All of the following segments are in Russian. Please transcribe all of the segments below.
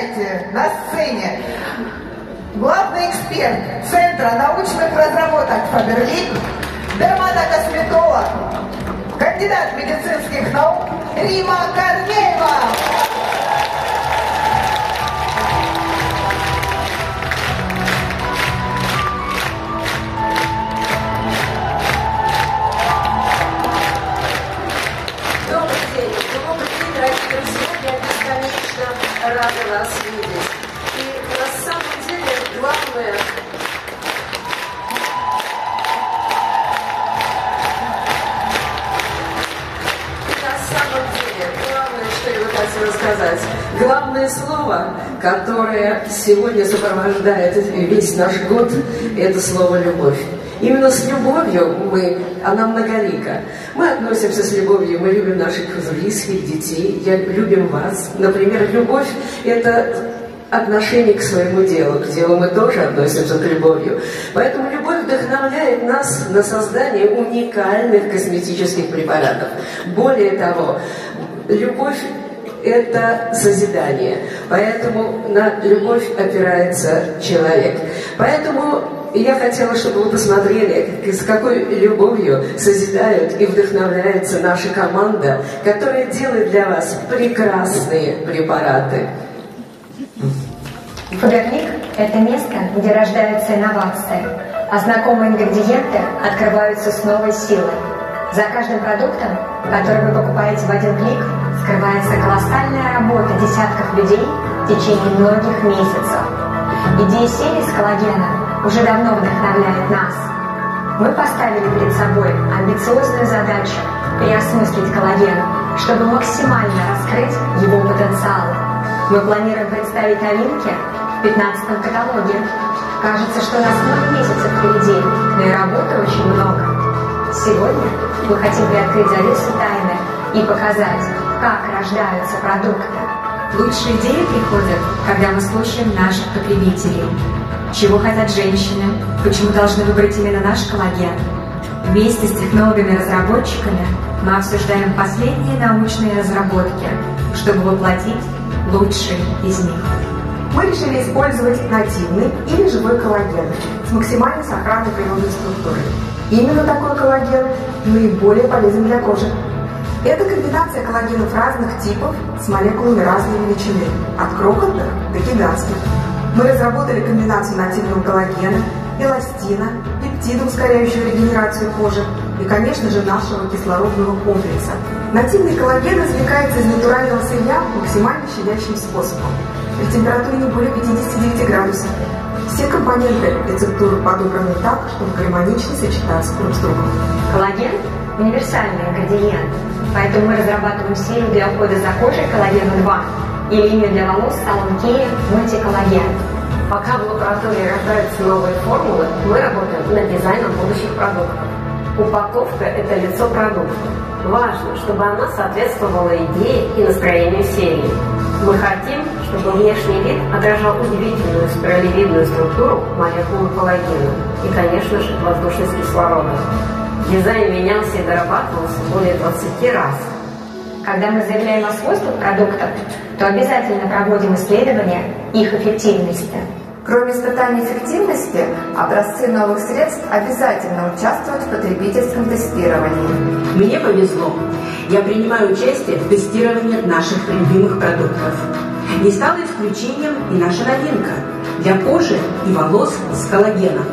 представляете на сцене главный эксперт Центра научных разработок Faberlic, дерматокосметолог, кандидат медицинских наук Римма Корнеева. Рады вас видеть. И на самом деле главное, что я хотела сказать, главное слово, которое сегодня сопровождает весь наш год, это слово «любовь». Именно с любовью мы, она многолика. Мы относимся с любовью, мы любим наших близких, детей, любим вас. Например, любовь – это отношение к своему делу. К делу мы тоже относимся с любовью. Поэтому любовь вдохновляет нас на создание уникальных косметических препаратов. Более того, любовь – это созидание. Поэтому на любовь опирается человек. Поэтому я хотела, чтобы вы посмотрели, с какой любовью созидают и вдохновляется наша команда, которая делает для вас прекрасные препараты. Фаберлик – это место, где рождаются инновации, а знакомые ингредиенты открываются с новой силой. За каждым продуктом, который вы покупаете в один клик, скрывается колоссальная работа десятков людей в течение многих месяцев. Идея серии с коллагена уже давно вдохновляет нас. Мы поставили перед собой амбициозную задачу переосмыслить коллаген, чтобы максимально раскрыть его потенциал. Мы планируем представить новинки в 15-м каталоге. Кажется, что у нас много месяцев впереди, но и работы очень много. Сегодня мы хотим приоткрыть завесу тайны и показать, как рождаются продукты. Лучшие идеи приходят, когда мы слушаем наших потребителей. Чего хотят женщины? Почему должны выбрать именно наш коллаген? Вместе с технологами-разработчиками мы обсуждаем последние научные разработки, чтобы воплотить лучшие из них. Мы решили использовать нативный или живой коллаген с максимальной сохранной природной структурой. Именно такой коллаген наиболее полезен для кожи. Это комбинация коллагенов разных типов с молекулами разной величины, от крохотных до гигантских. Мы разработали комбинацию нативного коллагена, эластина, пептида, ускоряющего регенерацию кожи и, конечно же, нашего кислородного комплекса. Нативный коллаген извлекается из натурального сырья максимально щадящим способом, при температуре не более 59 градусов. Все компоненты рецептуры подобраны так, чтобы гармонично сочетаться друг с другом. Коллаген – универсальный ингредиент, поэтому мы разрабатываем серию для ухода за кожей коллагена-2. И линию для волос Salon Care мультиколлаген. Пока в лаборатории рождаются новые формулы, мы работаем над дизайном будущих продуктов. Упаковка – это лицо продукта. Важно, чтобы она соответствовала идее и настроению серии. Мы хотим, чтобы внешний вид отражал удивительную спиралевидную структуру молекулы коллагена и, конечно же, воздушность кислорода. Дизайн менялся и дорабатывался более 20 раз. Когда мы заявляем о свойствах продуктов, то обязательно проводим исследования их эффективности. Кроме испытаний эффективности, образцы новых средств обязательно участвуют в потребительском тестировании. Мне повезло. Я принимаю участие в тестировании наших любимых продуктов. Не стала исключением и наша новинка для кожи и волос с коллагеном.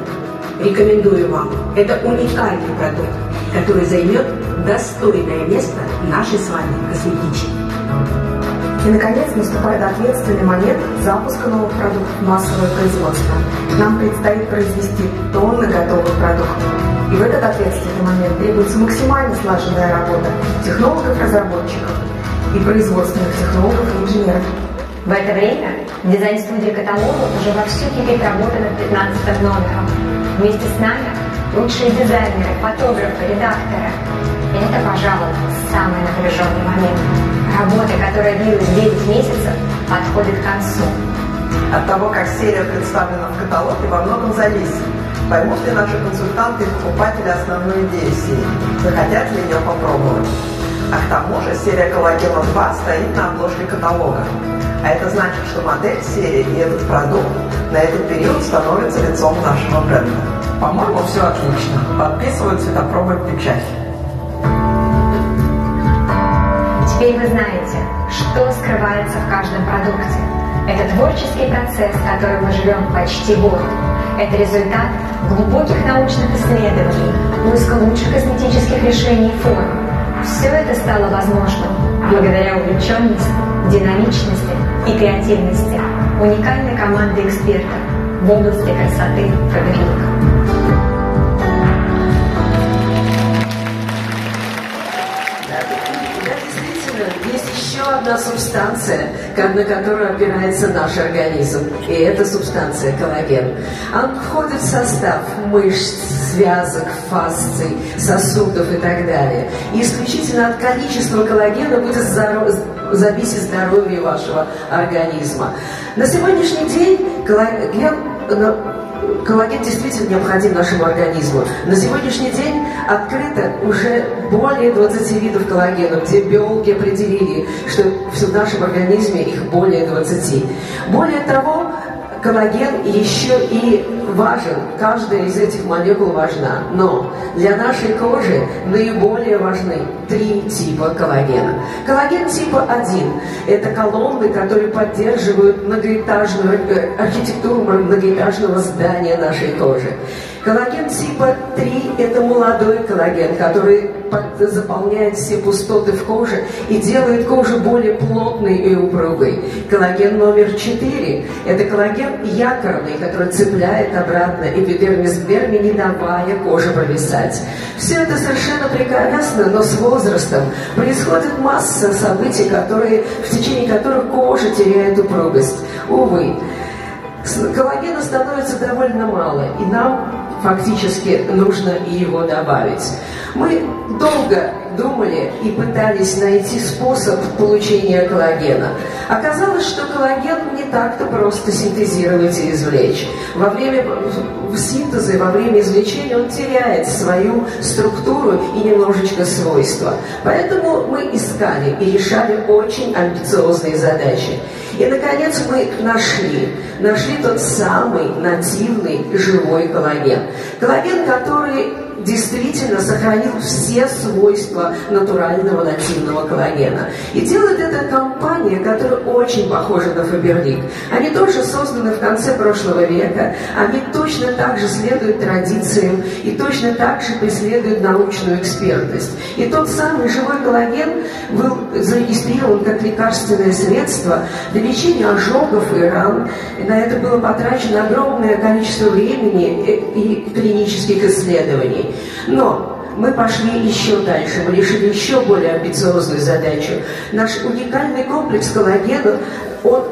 Рекомендую вам. Это уникальный продукт, который займет достойное место нашей с вами косметички. И, наконец, наступает ответственный момент запуска новых продуктов массового производства. Нам предстоит произвести тонны готовых продуктов. И в этот ответственный момент требуется максимально слаженная работа технологов-разработчиков и производственных технологов и инженеров. В это время дизайн-студия каталога уже вовсю кипит работа над 15 номером. Вместе с нами лучшие дизайнеры, фотографы, редакторы. И это, пожалуй, самый напряженный момент. Работа, которая длилась 9 месяцев, подходит к концу. От того, как серия представлена в каталоге, во многом зависит, поймут ли наши консультанты и покупатели основную идею серии, захотят ли ее попробовать. А к тому же серия коллагена-2 стоит на обложке каталога. А А это значит, что модель серии и этот продукт на этот период становится лицом нашего бренда. По-моему, все отлично. Подписываю, цветопробы, печать. Теперь вы знаете, что скрывается в каждом продукте. Это творческий процесс, который мы живем почти год. Это результат глубоких научных исследований, поиска лучших косметических решений и форм. Все это стало возможным благодаря увлеченности, динамичности и креативности уникальной команды экспертов в области красоты Faberlic. Одна субстанция, на которую опирается наш организм, и это субстанция коллаген. Он входит в состав мышц, связок, фасций, сосудов и так далее. И исключительно от количества коллагена будет зависеть здоровье вашего организма. На сегодняшний день коллаген действительно необходим нашему организму. На сегодняшний день открыто уже более 20 видов коллагена, где биологи определили, что в нашем организме их более 20. Более того, коллаген еще и важен, каждая из этих молекул важна. Но для нашей кожи наиболее важны три типа коллагена. Коллаген типа 1 – это колонны, которые поддерживают многоэтажную архитектуру многоэтажного здания нашей кожи. Коллаген типа 3 – это молодой коллаген, который заполняет все пустоты в коже и делает кожу более плотной и упругой. Коллаген номер 4 – это коллаген якорный, который цепляет обратно эпидермис к дерме, не давая коже провисать. Все это совершенно прекрасно, но с возрастом происходит масса событий, в течение которых кожа теряет упругость. Увы, коллагена становится довольно мало, и нам фактически нужно его добавить. Мы долго думали и пытались найти способ получения коллагена. Оказалось, что коллаген не так-то просто синтезировать и извлечь. Во время синтеза и во время извлечения он теряет свою структуру и немножечко свойства. Поэтому мы искали и решали очень амбициозные задачи. И, наконец, мы нашли тот самый нативный живой коллаген. Коллаген, который действительно сохранил все свойства натурального нативного коллагена. И делает это компания, которая очень похожа на Faberlic. Они тоже созданы в конце прошлого века, они точно так же следуют традициям и точно так же преследуют научную экспертность. И тот самый живой коллаген был зарегистрирован как лекарственное средство для лечения ожогов и ран. На это было потрачено огромное количество времени и клинических исследований. Но мы пошли еще дальше, мы решили еще более амбициозную задачу. Наш уникальный комплекс коллагена, он,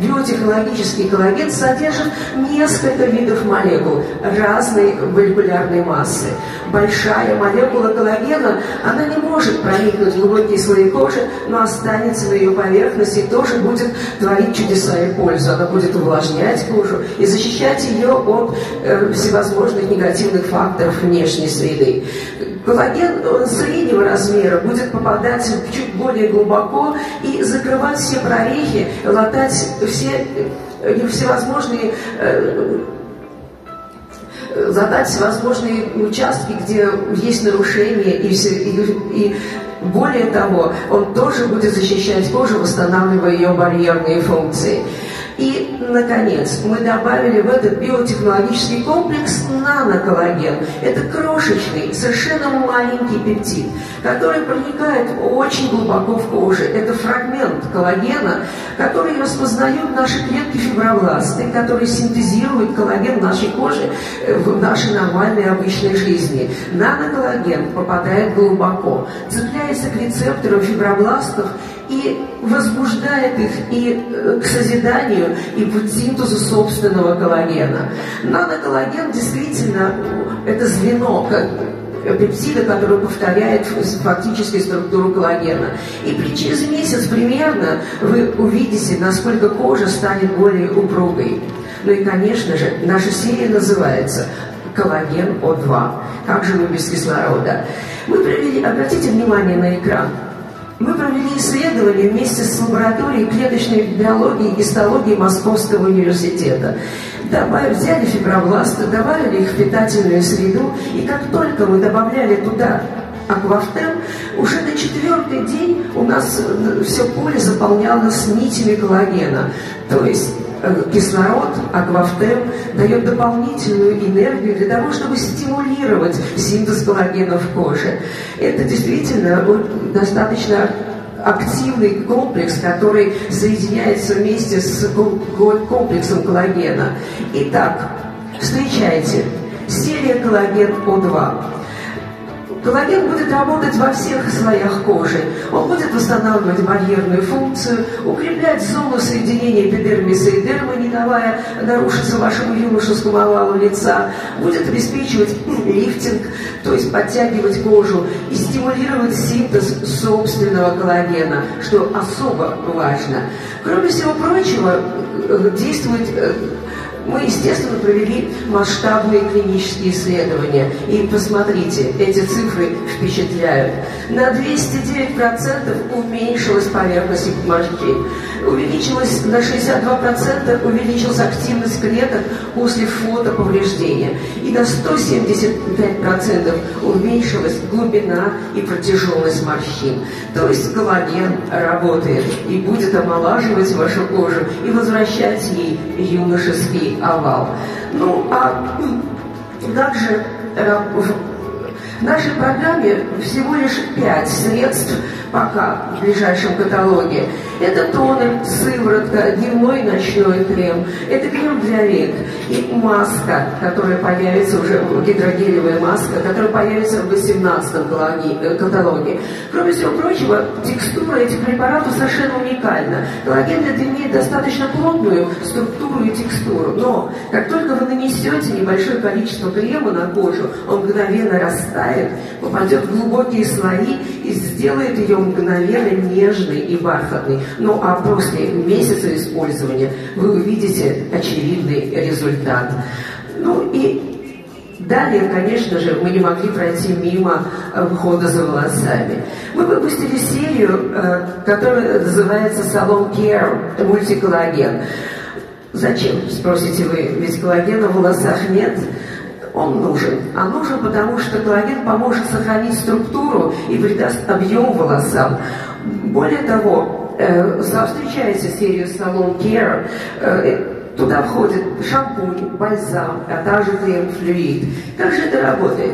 биотехнологический коллаген, содержит несколько видов молекул разной молекулярной массы. Большая молекула коллагена, она не может проникнуть в глубокие слои кожи, но останется на ее поверхности и тоже будет творить чудеса и пользу. Она будет увлажнять кожу и защищать ее от всевозможных негативных факторов внешней среды. Коллаген среднего размера будет попадать чуть более глубоко и закрывать все прорехи, латать всевозможные участки, где есть нарушения, и более того, он тоже будет защищать кожу, восстанавливая ее барьерные функции. И, наконец, мы добавили в этот биотехнологический комплекс наноколлаген. Это крошечный, совершенно маленький пептид, который проникает очень глубоко в кожу. Это фрагмент коллагена, который распознают наши клетки фибробласты, которые синтезируют коллаген в нашей коже в нашей нормальной обычной жизни. Наноколлаген попадает глубоко, цепляется к рецепторам фибробластов и возбуждает их и к созиданию, и к синтезу собственного коллагена. Наноколлаген действительно это звено, пептида, который повторяет фактически структуру коллагена. И через месяц примерно вы увидите, насколько кожа станет более упругой. Ну и, конечно же, наша серия называется «Коллаген-О2». Как же мы без кислорода? Обратите внимание на экран. Мы провели исследования вместе с лабораторией клеточной биологии и гистологии Московского университета. Взяли фибробласты, добавили их в питательную среду, и как только мы добавляли туда аквафтен, уже на четвертый день у нас все поле заполнялось нитями коллагена. То есть кислород, аквафтен дает дополнительную энергию для того, чтобы стимулировать синтез коллагена в коже. Это действительно достаточно активный комплекс, который соединяется вместе с комплексом коллагена. Итак, встречайте, серия коллаген-О2. Коллаген будет работать во всех слоях кожи. Он будет восстанавливать барьерную функцию, укреплять зону соединения эпидермиса и дермы, не давая нарушиться вашему юношескому овалу лица, будет обеспечивать лифтинг, то есть подтягивать кожу и стимулировать синтез собственного коллагена, что особо важно. Кроме всего прочего, мы, естественно, провели масштабные клинические исследования. И посмотрите, эти цифры впечатляют. На 209% уменьшилась поверхность морщин. Увеличилась на 62% увеличилась активность клеток после фотоповреждения. И на 175% уменьшилась глубина и протяженность морщин. То есть коллаген работает и будет омолаживать вашу кожу и возвращать ей юношеский овал. Ну, а также в нашей программе всего лишь 5 средств пока в ближайшем каталоге. Это тонер, сыворотка, дневной и ночной крем, это крем для век и маска, которая появится уже, гидрогелевая маска, которая появится в 18-м каталоге. Кроме всего прочего, текстура этих препаратов совершенно уникальна. Коллаген имеет достаточно плотную структуру и текстуру, но как только вы нанесете небольшое количество крема на кожу, он мгновенно растает, попадет в глубокие слои и сделает ее мгновенно нежной и бархатной. Ну а после месяца использования вы увидите очевидный результат. Ну и далее, конечно же, мы не могли пройти мимо ухода за волосами. Мы выпустили серию, которая называется Salon Care мультиколлаген. Зачем, спросите вы, ведь коллагена в волосах нет? Он нужен. А нужен, потому что коллаген поможет сохранить структуру и придаст объем волосам. Более того, встречается серию Salon Care. Туда входит шампунь, бальзам, а также крем-флюид. Как же это работает?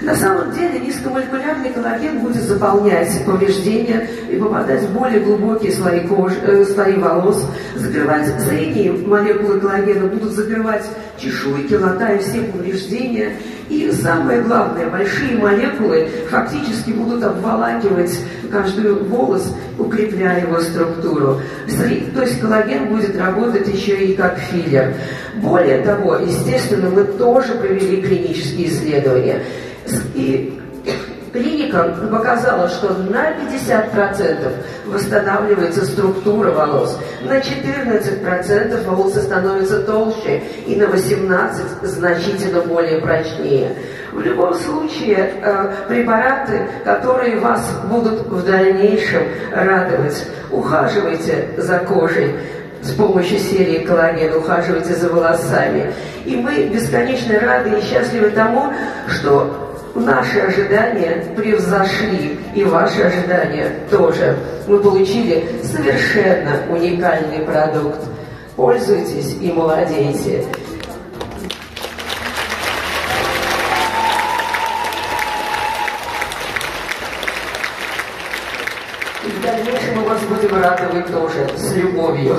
На самом деле низкомолекулярный коллаген будет заполнять повреждения и попадать в более глубокие слои кожи, слои волос, закрывать средние молекулы коллагена, будут закрывать чешуйки, латая все повреждения. И самое главное, большие молекулы фактически будут обволакивать каждый волос, укрепляя его структуру. То есть коллаген будет работать еще и как филлер. Более того, естественно, мы тоже провели клинические исследования. И клиника показала, что на 50% восстанавливается структура волос, на 14% волосы становятся толще и на 18% значительно более прочнее. В любом случае, препараты, которые вас будут в дальнейшем радовать, ухаживайте за кожей. С помощью серии коллаген ухаживайте за волосами. И мы бесконечно рады и счастливы тому, что наши ожидания превзошли, и ваши ожидания тоже. Мы получили совершенно уникальный продукт. Пользуйтесь и молодейте. И в дальнейшем мы вас будем радовать тоже с любовью.